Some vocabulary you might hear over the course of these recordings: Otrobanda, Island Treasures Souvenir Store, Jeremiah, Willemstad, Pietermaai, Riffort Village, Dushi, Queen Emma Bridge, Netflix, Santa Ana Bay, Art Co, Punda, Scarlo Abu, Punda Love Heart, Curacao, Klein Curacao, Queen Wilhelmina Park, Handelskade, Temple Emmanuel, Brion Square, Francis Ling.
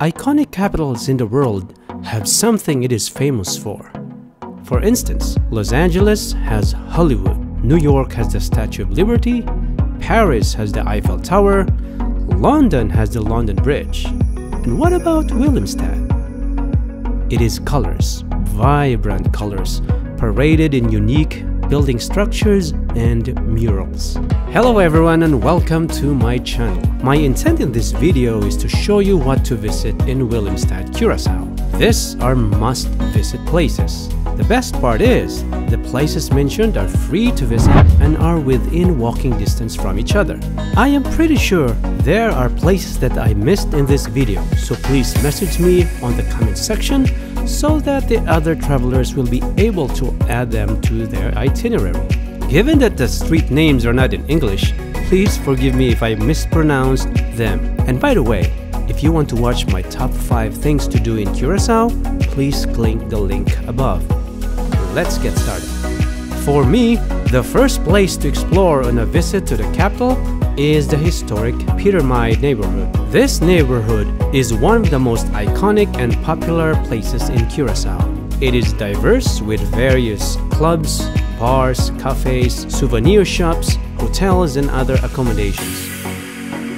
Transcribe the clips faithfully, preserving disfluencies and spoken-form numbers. Iconic capitals in the world have something it is famous for. For instance, Los Angeles has Hollywood, New York has the Statue of Liberty, Paris has the Eiffel Tower, London has the London Bridge. And what about Willemstad? It is colors, vibrant colors, paraded in unique building structures and murals. Hello everyone and welcome to my channel. My intent in this video is to show you what to visit in Willemstad, Curacao. These are must-visit places. The best part is, the places mentioned are free to visit and are within walking distance from each other. I am pretty sure there are places that I missed in this video, so please message me on the comment section so that the other travelers will be able to add them to their itinerary. Given that the street names are not in English, please forgive me if I mispronounced them. And by the way, if you want to watch my top five things to do in Curacao, please click the link above. Let's get started. For me, the first place to explore on a visit to the capital is the historic Pietermaai neighborhood. This neighborhood is one of the most iconic and popular places in Curacao. It is diverse with various clubs, bars, cafes, souvenir shops, hotels, and other accommodations.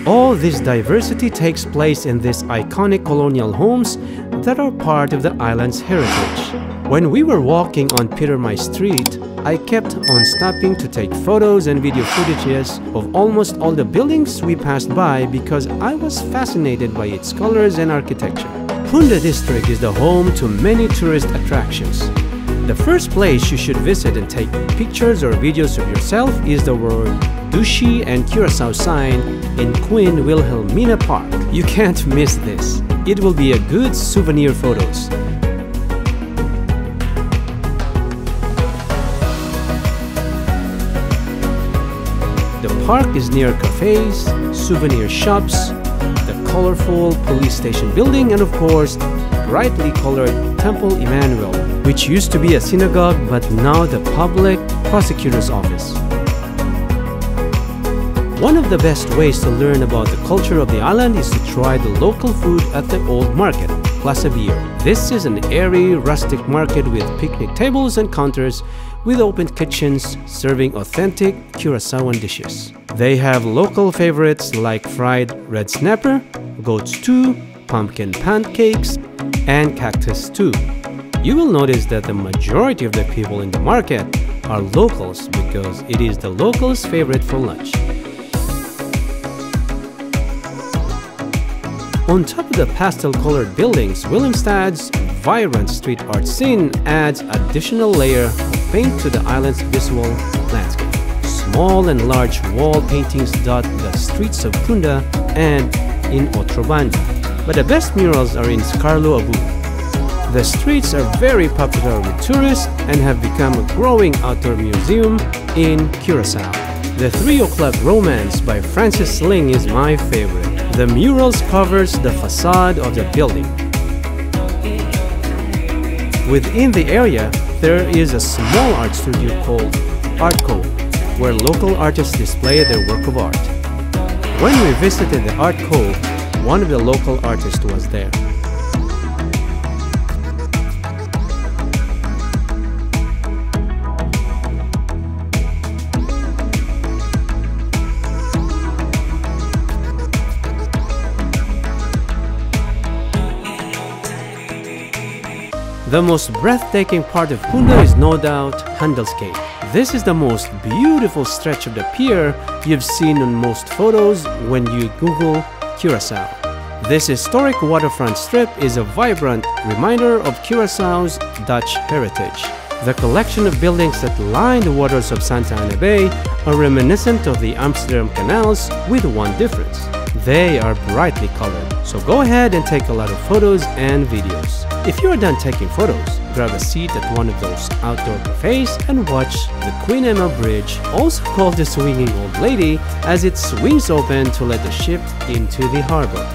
All this diversity takes place in these iconic colonial homes that are part of the island's heritage. When we were walking on Pietermaai Street, I kept on stopping to take photos and video footages of almost all the buildings we passed by because I was fascinated by its colors and architecture. Punda district is the home to many tourist attractions. The first place you should visit and take pictures or videos of yourself is the word Dushi and Curacao sign in Queen Wilhelmina Park. You can't miss this. It will be a good souvenir photos. The park is near cafes, souvenir shops, the colorful police station building, and of course, brightly colored Temple Emmanuel, which used to be a synagogue but now the public prosecutor's office. One of the best ways to learn about the culture of the island is to try the local food at the old market, plus a beer. This is an airy, rustic market with picnic tables and counters with open kitchens serving authentic Curacaoan dishes. They have local favorites like fried red snapper, goat stew, pumpkin pancakes, and cactus stew. You will notice that the majority of the people in the market are locals because it is the locals' favorite for lunch. On top of the pastel-colored buildings, Willemstad's vibrant street art scene adds additional layer of paint to the island's visual landscape. Small and large wall paintings dot the streets of Punda and in Otrobanda, but the best murals are in Scarlo Abu. The streets are very popular with tourists and have become a growing outdoor museum in Curacao. The three o'clock Romance by Francis Ling is my favorite. The murals covers the facade of the building. Within the area, there is a small art studio called Art Co, where local artists display their work of art. When we visited the Art Co, one of the local artists was there. The most breathtaking part of Punda is no doubt Handelskade. This is the most beautiful stretch of the pier you've seen on most photos when you Google Curacao. This historic waterfront strip is a vibrant reminder of Curacao's Dutch heritage. The collection of buildings that line the waters of Santa Ana Bay are reminiscent of the Amsterdam canals with one difference. They are brightly colored, so go ahead and take a lot of photos and videos. If you are done taking photos, grab a seat at one of those outdoor cafes and watch the Queen Emma Bridge, also called the Swinging Old Lady, as it swings open to let the ship into the harbor.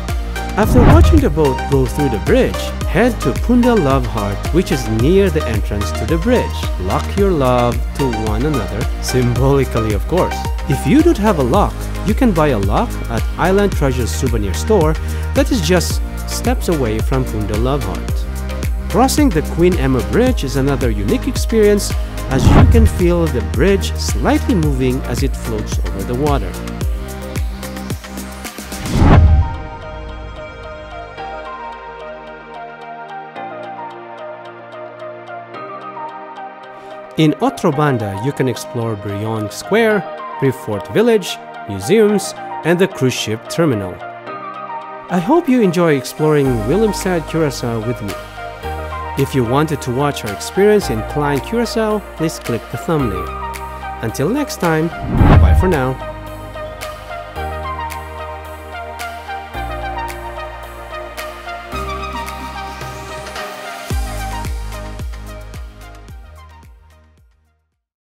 After watching the boat go through the bridge, head to Punda Love Heart, which is near the entrance to the bridge. Lock your love to one another, symbolically of course. If you don't have a lock, you can buy a lock at Island Treasures Souvenir Store that is just steps away from Punda Love Heart. Crossing the Queen Emma Bridge is another unique experience, as you can feel the bridge slightly moving as it floats over the water. In Otrobanda, you can explore Brion Square, Riffort Village, museums, and the cruise ship terminal. I hope you enjoy exploring Willemstad, Curacao with me. If you wanted to watch our experience in Klein Curacao, please click the thumbnail. Until next time, bye for now.